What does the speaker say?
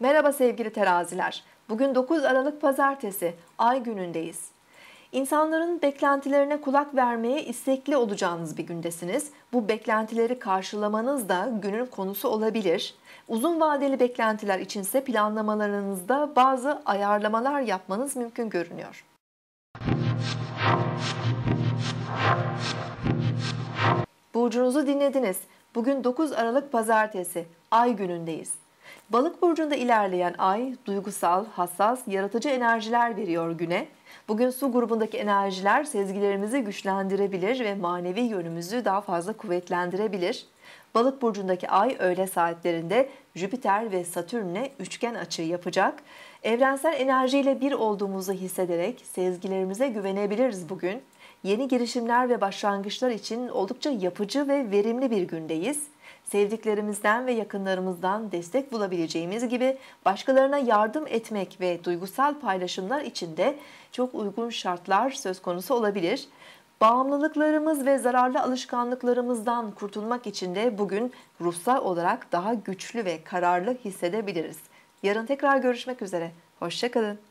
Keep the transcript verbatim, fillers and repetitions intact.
Merhaba sevgili teraziler. Bugün dokuz Aralık Pazartesi, ay günündeyiz. İnsanların beklentilerine kulak vermeye istekli olacağınız bir gündesiniz. Bu beklentileri karşılamanız da günün konusu olabilir. Uzun vadeli beklentiler içinse planlamalarınızda bazı ayarlamalar yapmanız mümkün görünüyor. Burcunuzu dinlediniz. Bugün dokuz Aralık Pazartesi, ay günündeyiz. Balık burcunda ilerleyen ay duygusal, hassas, yaratıcı enerjiler veriyor güne. Bugün su grubundaki enerjiler sezgilerimizi güçlendirebilir ve manevi yönümüzü daha fazla kuvvetlendirebilir. Balık burcundaki ay öğle saatlerinde Jüpiter ve Satürn'le üçgen açı yapacak. Evrensel enerjiyle bir olduğumuzu hissederek sezgilerimize güvenebiliriz bugün. Yeni girişimler ve başlangıçlar için oldukça yapıcı ve verimli bir gündeyiz. Sevdiklerimizden ve yakınlarımızdan destek bulabileceğimiz gibi başkalarına yardım etmek ve duygusal paylaşımlar için de çok uygun şartlar söz konusu olabilir. Bağımlılıklarımız ve zararlı alışkanlıklarımızdan kurtulmak için de bugün ruhsal olarak daha güçlü ve kararlı hissedebiliriz. Yarın tekrar görüşmek üzere. Hoşça kalın.